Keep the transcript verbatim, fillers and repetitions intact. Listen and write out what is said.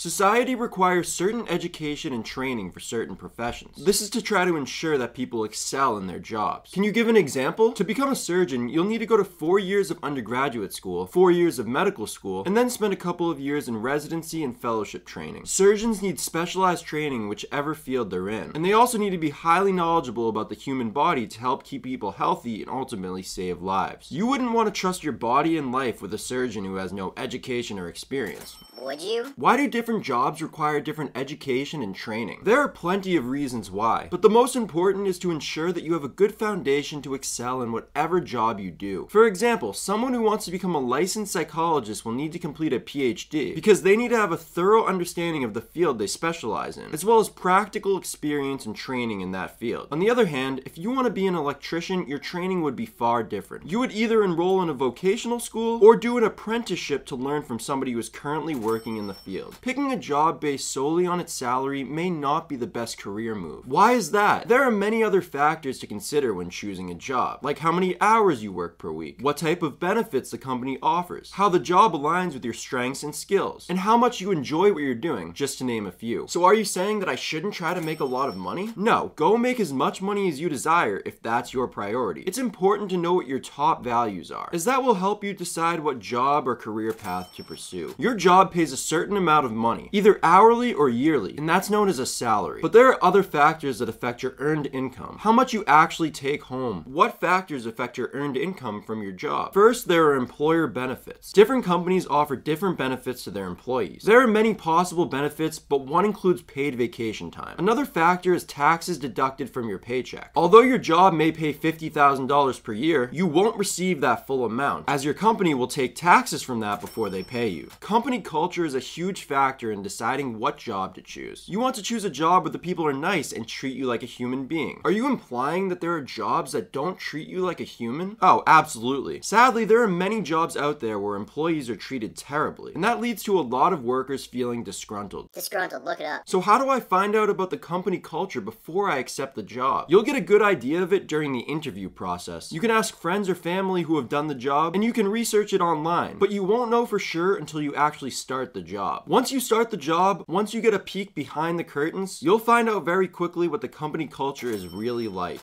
Society requires certain education and training for certain professions. This is to try to ensure that people excel in their jobs. Can you give an example? To become a surgeon, you'll need to go to four years of undergraduate school, four years of medical school, and then spend a couple of years in residency and fellowship training. Surgeons need specialized training in whichever field they're in, and they also need to be highly knowledgeable about the human body to help keep people healthy and ultimately save lives. You wouldn't want to trust your body and life with a surgeon who has no education or experience. Would you? Why do different Different jobs require different education and training? There are plenty of reasons why, but the most important is to ensure that you have a good foundation to excel in whatever job you do. For example, someone who wants to become a licensed psychologist will need to complete a P H D because they need to have a thorough understanding of the field they specialize in, as well as practical experience and training in that field. On the other hand, if you want to be an electrician, your training would be far different. You would either enroll in a vocational school or do an apprenticeship to learn from somebody who is currently working in the field. Pick Picking a job based solely on its salary may not be the best career move. Why is that? There are many other factors to consider when choosing a job, like how many hours you work per week, what type of benefits the company offers, how the job aligns with your strengths and skills, and how much you enjoy what you're doing, just to name a few. So are you saying that I shouldn't try to make a lot of money? No, go make as much money as you desire if that's your priority. It's important to know what your top values are, as that will help you decide what job or career path to pursue. Your job pays a certain amount of money, either hourly or yearly, and that's known as a salary. But there are other factors that affect your earned income, how much you actually take home. What factors affect your earned income from your job? First, there are employer benefits. Different companies offer different benefits to their employees. There are many possible benefits, but one includes paid vacation time. Another factor is taxes deducted from your paycheck. Although your job may pay fifty thousand dollars per year, you won't receive that full amount, as your company will take taxes from that before they pay you. Company culture is a huge factor in deciding what job to choose. You want to choose a job where the people are nice and treat you like a human being. Are you implying that there are jobs that don't treat you like a human? Oh, absolutely. Sadly, there are many jobs out there where employees are treated terribly, and that leads to a lot of workers feeling disgruntled. Disgruntled, look it up. So how do I find out about the company culture before I accept the job? You'll get a good idea of it during the interview process. You can ask friends or family who have done the job, and you can research it online, but you won't know for sure until you actually start the job. Once you start the job, once you get a peek behind the curtains, you'll find out very quickly what the company culture is really like.